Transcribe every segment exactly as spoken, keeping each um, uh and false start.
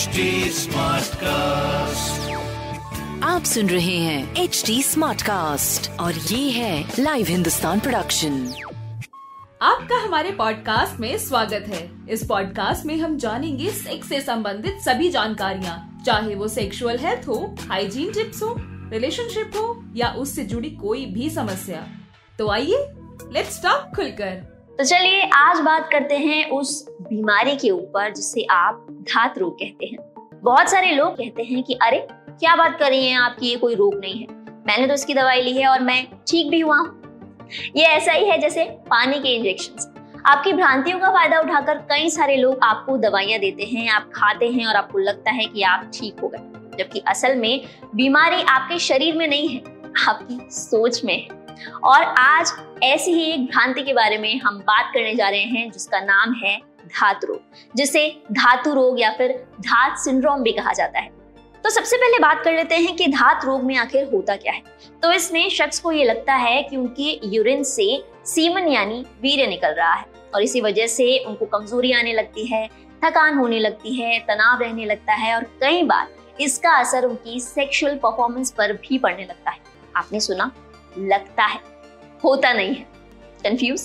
H T Smartcast, आप सुन रहे हैं एच टी स्मार्टकास्ट और ये है लाइव हिंदुस्तान प्रोडक्शन। आपका हमारे पॉडकास्ट में स्वागत है। इस पॉडकास्ट में हम जानेंगे सेक्स से संबंधित सभी जानकारियाँ, चाहे वो सेक्सुअल हेल्थ हो, हाइजीन टिप्स हो, रिलेशनशिप हो या उससे जुड़ी कोई भी समस्या। तो आइए लेट्स टॉक खुलकर। तो चलिए आज बात करते हैं उस बीमारी के ऊपर जिसे आप धात रोग कहते हैं। बहुत सारे लोग कहते हैं कि अरे क्या बात कर रही हैं, आपकी ये कोई रोग नहीं है, मैंने तो इसकी दवाई ली है और मैं ठीक भी हुआ। ये ऐसा ही है जैसे पानी के इंजेक्शन। आपकी भ्रांतियों का फायदा उठाकर कई सारे लोग आपको दवाइयां देते हैं, आप खाते हैं और आपको लगता है कि आप ठीक हो गए, जबकि असल में बीमारी आपके शरीर में नहीं है, आपकी सोच में है। और आज ऐसी ही एक भ्रांति के बारे में हम बात करने जा रहे हैं जिसका नाम है धात रोग, जिसे धातु रोग या फिर धात सिंड्रोम भी कहा जाता है। तो सबसे पहले बात कर लेते हैं कि धात रोग में आखिर होता क्या है। तो इसमें शख्स को ये लगता है कि उनकी यूरिन से सीमन यानी वीर्य निकल रहा है और इसी वजह से उनको कमजोरी आने लगती है, थकान होने लगती है, तनाव रहने लगता है और कई बार इसका असर उनकी सेक्सुअल परफॉर्मेंस पर भी पड़ने लगता है। आपने सुना लगता है, होता नहीं है, कंफ्यूज।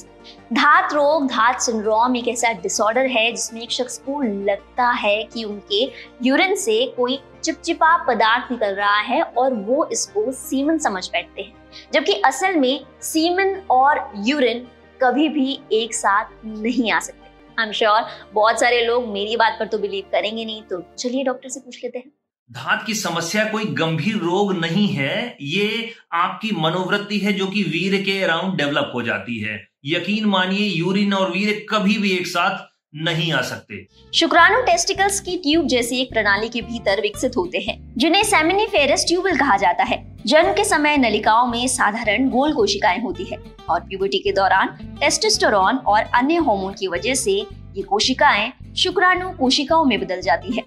धात रोग, धात सिंड्रोम एक ऐसा डिसऑर्डर है जिसमें एक शख्स को लगता है कि उनके यूरिन से कोई चिपचिपा पदार्थ निकल रहा है और वो इसको सीमन समझ बैठते हैं, जबकि असल में सीमन और यूरिन कभी भी एक साथ नहीं आ सकते। आई एम श्योर बहुत सारे लोग मेरी बात पर तो बिलीव करेंगे नहीं, तो चलिए डॉक्टर से पूछ लेते हैं। धात की समस्या कोई गंभीर रोग नहीं है, ये आपकी मनोवृत्ति है जो कि वीर्य के अराउंड डेवलप हो जाती है। यकीन मानिए यूरिन और वीर्य कभी भी एक साथ नहीं आ सकते। शुक्राणु टेस्टिकल्स की ट्यूब जैसी एक प्रणाली के भीतर विकसित होते हैं जिन्हें सेमिनिफेरस ट्यूबल कहा जाता है। जन्म के समय नलिकाओं में साधारण गोल कोशिकाएं होती है और प्यूबर्टी के दौरान टेस्टोस्टेरोन और अन्य हार्मोन की वजह से ये कोशिकाएं शुक्राणु कोशिकाओं में बदल जाती है।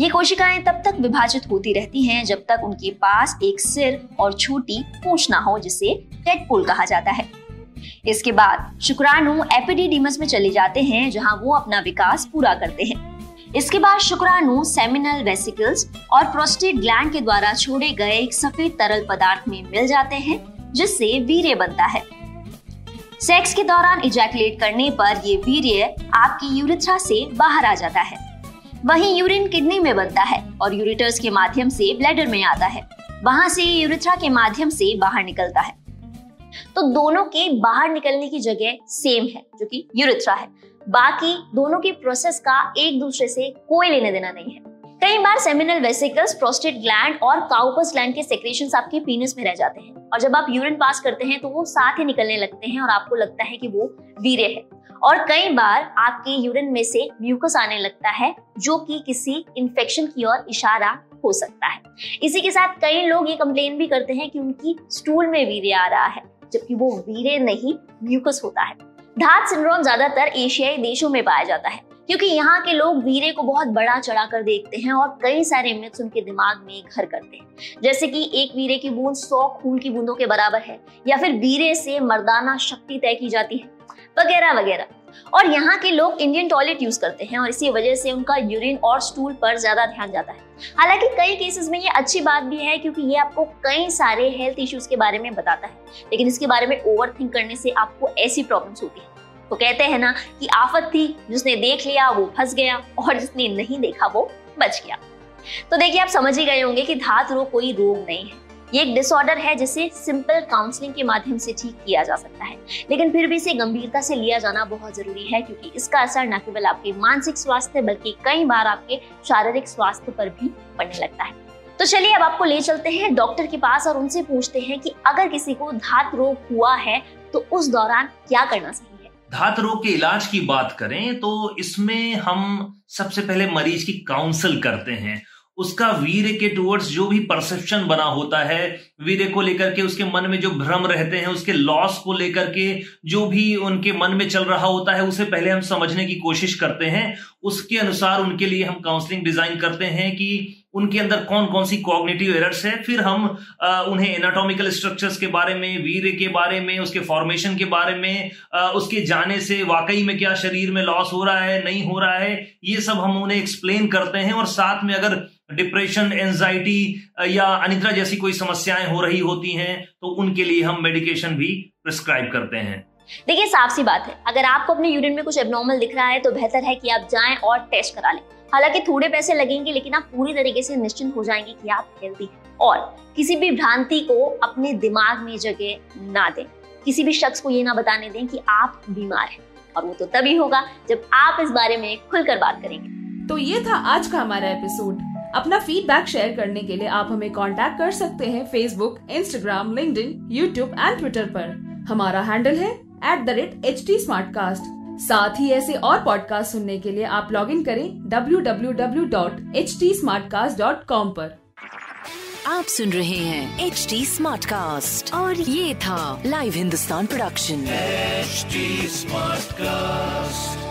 ये कोशिकाएं तब तक विभाजित होती रहती हैं जब तक उनके पास एक सिर और छोटी पूंछ ना हो, जिसे टेडपोल कहा जाता है। इसके बाद शुक्राणु एपिडिडीमस में चले जाते हैं जहां वो अपना विकास पूरा करते हैं। इसके बाद शुक्राणु सेमिनल वेसिकल्स और प्रोस्टेट ग्लैंड के द्वारा छोड़े गए एक सफेद तरल पदार्थ में मिल जाते हैं जिससे वीर्य बनता है। सेक्स के दौरान इजैकुलेट करने पर ये वीर्य आपकी यूरिथ्रा से बाहर आ जाता है, वहीं यूरिन किडनी में बनता है और यूरेटर्स के माध्यम से ब्लैडर में आता है, वहां से यूरेथ्रा के माध्यम से बाहर निकलता है। तो दोनों के बाहर निकलने की जगह सेम है जो कि यूरेथ्रा है, बाकी दोनों के प्रोसेस का एक दूसरे से कोई लेने देना नहीं है। कई बार सेमिनल वेसिकल्स, प्रोस्टेट ग्लैंड और काउपस ग्लैंड के सेक्रेशंस आपके पीनस में रह जाते हैं और जब आप यूरिन पास करते हैं तो वो साथ ही निकलने लगते हैं और आपको लगता है कि वो वीर्य है। और कई बार आपके यूरिन में से म्यूकस आने लगता है जो कि किसी इन्फेक्शन की ओर इशारा हो सकता है। इसी के साथ कई लोग ये कंप्लेन भी करते हैं कि उनकी स्टूल में वीर्य आ रहा है, जबकि वो वीर्य नहीं म्यूकस होता है। धात सिंड्रोम ज्यादातर एशियाई देशों में पाया जाता है क्योंकि यहाँ के लोग वीर्य को बहुत बड़ा चढ़ा कर देखते हैं और कई सारे मिथ्स उनके दिमाग में घर करते हैं, जैसे कि एक वीर्य की बूंद सौ खून की बूंदों के बराबर है या फिर वीर्य से मर्दाना शक्ति तय की जाती है, वगैरह वगैरह। और यहाँ के लोग इंडियन टॉयलेट यूज करते हैं और इसी वजह से उनका यूरिन और स्टूल पर ज्यादा ध्यान जाता है। हालांकि कई केसेस में ये अच्छी बात भी है क्योंकि ये आपको कई सारे हेल्थ इश्यूज के बारे में बताता है, लेकिन इसके बारे में ओवर थिंक करने से आपको ऐसी प्रॉब्लम्स होती है। तो कहते हैं ना कि आफत थी, जिसने देख लिया वो फंस गया और जिसने नहीं देखा वो बच गया। तो देखिए आप समझ ही गए होंगे कि धात रोग कोई रोग नहीं है, ये एक डिसऑर्डर है जिसे सिंपल काउंसलिंग के माध्यम से ठीक किया जा सकता है, लेकिन फिर भी इसे गंभीरता से लिया जाना बहुत जरूरी है क्योंकि इसका असर न केवल आपके मानसिक स्वास्थ्य बल्कि कई बार आपके शारीरिक स्वास्थ्य पर भी पड़ने लगता है। तो चलिए अब आपको ले चलते हैं डॉक्टर के पास और उनसे पूछते हैं कि अगर किसी को धात रोग हुआ है तो उस दौरान क्या करना चाहिए। धात रोग के इलाज की बात करें तो इसमें हम सबसे पहले मरीज की काउंसिल करते हैं। उसका वीर्य के टुवर्ड्स जो भी परसेप्शन बना होता है, वीर्य को लेकर के उसके मन में जो भ्रम रहते हैं, उसके लॉस को लेकर के जो भी उनके मन में चल रहा होता है, उसे पहले हम समझने की कोशिश करते हैं। उसके अनुसार उनके लिए हम काउंसलिंग डिजाइन करते हैं कि उनके अंदर कौन कौन सी कॉग्निटिव एरर्स है, फिर हम आ, उन्हें एनाटॉमिकल स्ट्रक्चर्स के बारे में, वीर्य के बारे में, उसके फॉर्मेशन के बारे में, आ, उसके जाने से वाकई में क्या शरीर में लॉस हो रहा है, नहीं हो रहा है, ये सब हम उन्हें एक्सप्लेन करते हैं। और साथ में अगर डिप्रेशन, एंजाइटी या अनिद्रा जैसी कोई समस्याएं हो रही होती हैं तो उनके लिए हम मेडिकेशन भी प्रिस्क्राइब करते हैं। देखिए, साफ सी बात है, अगर आपको अपने यूरिन में कुछ एब्नॉर्मल दिख रहा है तो बेहतर है कि आप जाएं और टेस्ट करा लें। हालांकि थोड़े पैसे लगेंगे, लेकिन आप पूरी तरीके से निश्चित हो जाएंगे कि आप हेल्दी हैं। और किसी भी भ्रांति को अपने दिमाग में जगह ना दें, किसी भी शख्स को ये ना बताने दें कि आप बीमार हैं, और वो तो तभी होगा जब आप इस बारे में खुलकर बात करेंगे। तो ये था आज का हमारा एपिसोड। अपना फीडबैक शेयर करने के लिए आप हमें कांटेक्ट कर सकते हैं Facebook, Instagram, LinkedIn, YouTube and Twitter पर। हमारा हैंडल है at the rate H T Smartcast. साथ ही ऐसे और पॉडकास्ट सुनने के लिए आप लॉग इन करें W W W dot H T Smartcast dot com पर। आप सुन रहे हैं एच टी स्मार्ट कास्ट और ये था live Hindustan production H T Smartcast.